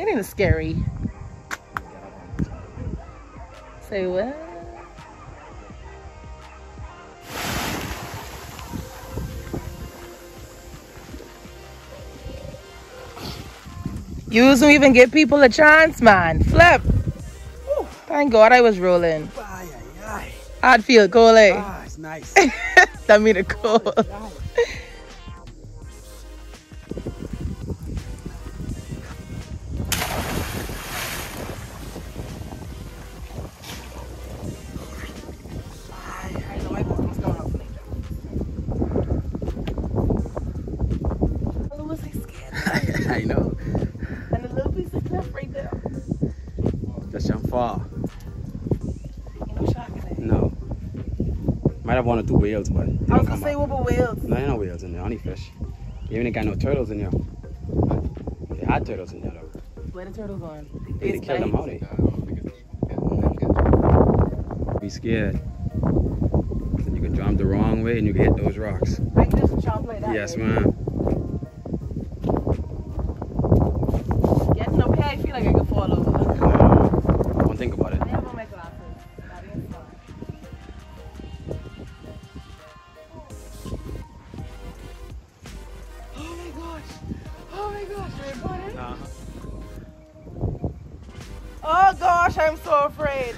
It ain't scary. Say what? You don't even give people a chance, man. Flip. Whew. Thank God I was rolling. I'd feel cool, eh? Ah, it's nice. That made it cool. Oh, I know. And a little piece of cliff right there. That's your fall. You know shark in there? No. Might have one or two whales, but. I was gonna say, what about whales? No, ain't no whales in there, only fish. You ain't got no turtles in there. They had turtles in there, though. Where the turtles going? They killed them out there. Be scared. You can jump the wrong way and you can hit those rocks. I can just jump like that. Yes, ma'am. I feel like I could fall over. Don't think about it. I have on my glasses. That is fun. Oh my gosh! Oh my gosh! Are you going in? Oh gosh! I'm so afraid.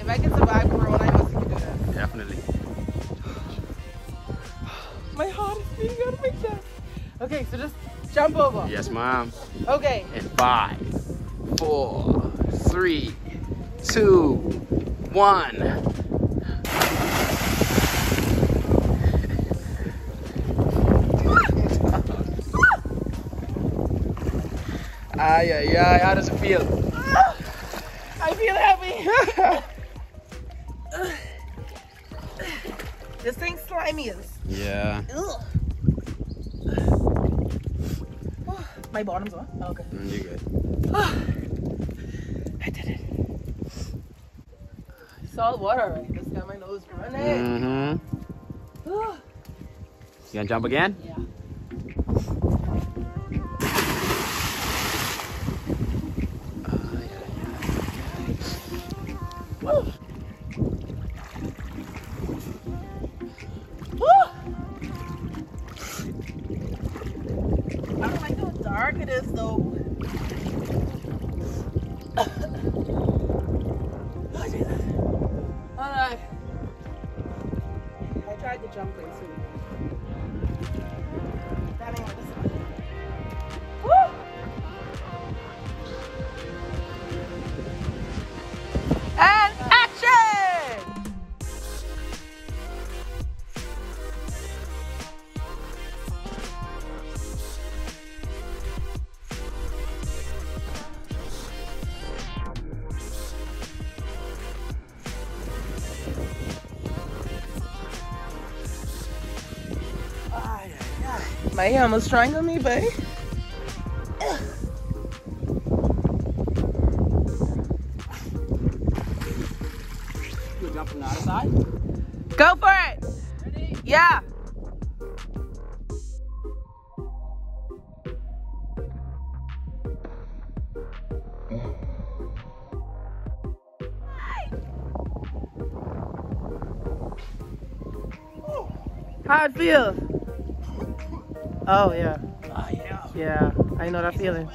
If I can survive Corona, I must can do that. Definitely. My heart is beating out of my chest. Okay, so just. Jump over. Yes, ma'am. Okay. In 5, 4, 3, 2, 1. Ay, ay, ay. How does it feel? I feel heavy. This thing's slimy is. Yeah. Ugh. My bottom's on. Oh, okay. Mm, you're good. Oh, I did it. Salt water already. This got my nose running. Mm-hmm. Oh. You gonna jump again? Yeah. Oh. Dark it is though. Oh, Jesus. Alright. I tried to jump in too. That ain't what this is. Woo! And action! I almost strangled me, babe. You jump from the other side? Go for it! Ready? Yeah! How it feels? Oh yeah. Oh yeah. Yeah, I know that feeling. My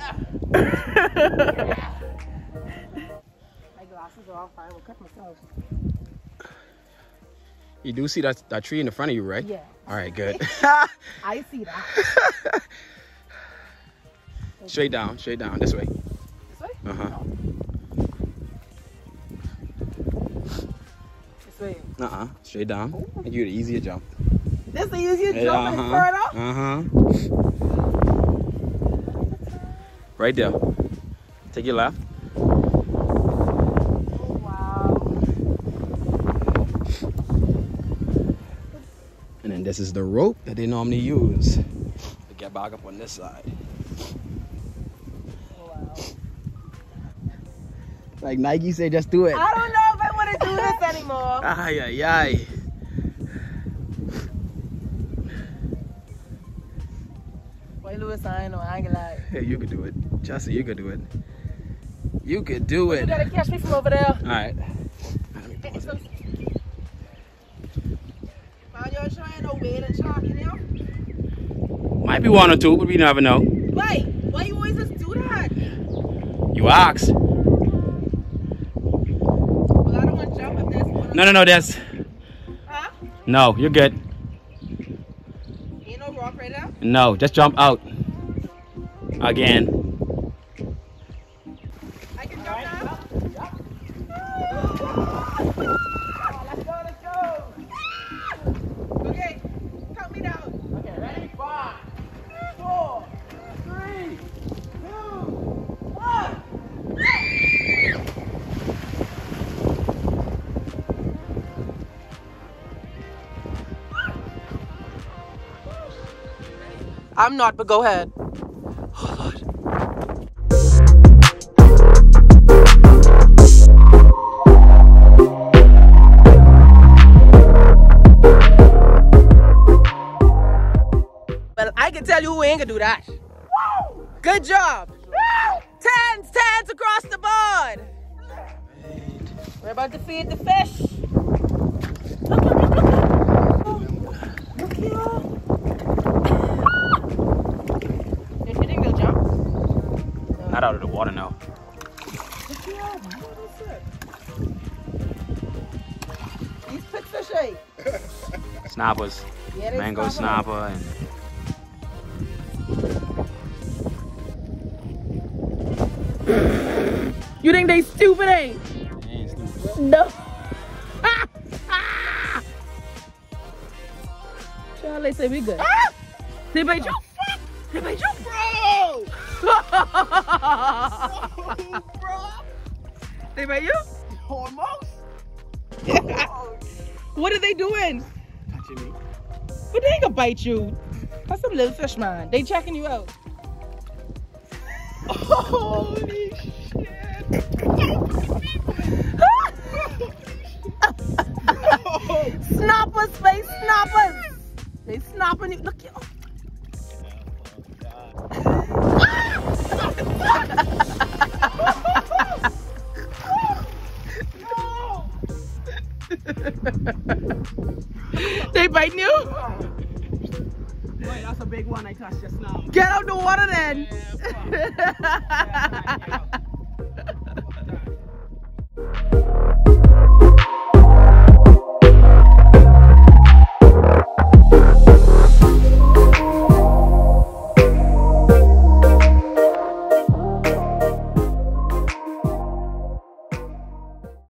glasses are on fire. I will cut myself. You do see that tree in the front of you, right? Yeah. All right, good. I see that. Straight down, this way. This way? Uh-huh. No. This way? Uh-uh, straight down. Ooh. And you're the easier jump. This is the easiest jump in Florida. Right there. Take your left. Oh, wow. And then this is the rope that they normally use to get back up on this side. Oh, wow. Like Nike say, just do it. I don't know if I want to do this anymore. Ay, ay, ay. Boy Lewis, I ain't no, I ain't gonna lie. Hey, you could do it. Justin, you could do it. You could do it. You gotta catch me from over there. All right. Let me pause it. Might be one or two, but we never know. Wait, why you always just do that? You asked. Well, I don't want to jump if there's one. No, no, no, there's. Huh? No, you're good. Ain't no rock right now? No, just jump out. Again. I'm not, but go ahead. Oh, Lord. Well, I can tell you who ain't gonna do that. Woo! Good job. Woo! Tens, tens across the board. We're about to feed the fish. Look, look, look, look. Look here. Not out of the water now. These big fish, eh? Snappers. Yeah, mango snapper and you think they stupid, eh? They ain't stupid. No. Charlie say we good. Ah! They bite you. They bite you, bro. So, bro. They bite you? Almost. What are they doing? Touching me. But they ain't gonna bite you. That's some little fish, man. They checking you out. Holy shit. Snappers, they snappers. They snapping you. Look, oh. They biting you? Boy, that's a big one I caught just now. Get out the water then. Yeah,